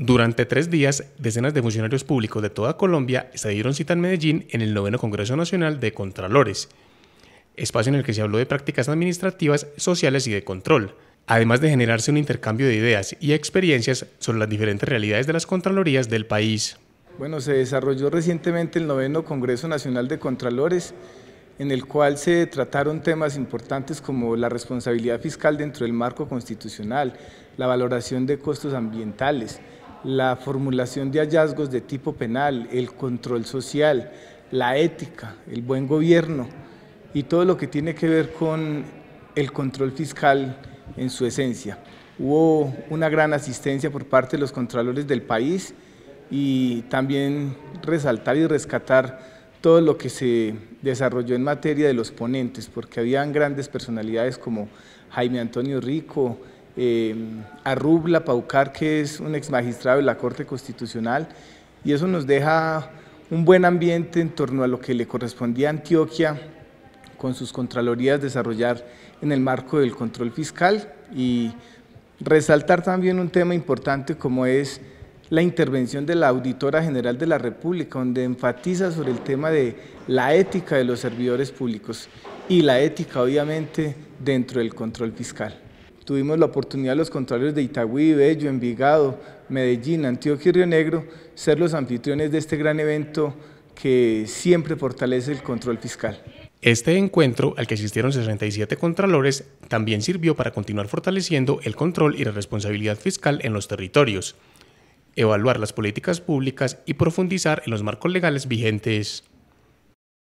Durante 3 días, decenas de funcionarios públicos de toda Colombia se dieron cita en Medellín en el 9º Congreso Nacional de Contralores, espacio en el que se habló de prácticas administrativas, sociales y de control, además de generarse un intercambio de ideas y experiencias sobre las diferentes realidades de las contralorías del país. Bueno, se desarrolló recientemente el 9º Congreso Nacional de Contralores, en el cual se trataron temas importantes como la responsabilidad fiscal dentro del marco constitucional, la valoración de costos ambientales, la formulación de hallazgos de tipo penal, el control social, la ética, el buen gobierno y todo lo que tiene que ver con el control fiscal en su esencia. Hubo una gran asistencia por parte de los contralores del país y también resaltar y rescatar todo lo que se desarrolló en materia de los ponentes, porque habían grandes personalidades como Jaime Antonio Rico, Arrubla Paucar, que es un exmagistrado de la Corte Constitucional, y eso nos deja un buen ambiente en torno a lo que le correspondía a Antioquia con sus contralorías desarrollar en el marco del control fiscal, y resaltar también un tema importante como es la intervención de la Auditora General de la República, donde enfatiza sobre el tema de la ética de los servidores públicos y la ética obviamente dentro del control fiscal. Tuvimos la oportunidad los contralores de Itagüí, Bello, Envigado, Medellín, Antioquia y Río Negro ser los anfitriones de este gran evento que siempre fortalece el control fiscal. Este encuentro, al que asistieron 67 contralores, también sirvió para continuar fortaleciendo el control y la responsabilidad fiscal en los territorios, evaluar las políticas públicas y profundizar en los marcos legales vigentes.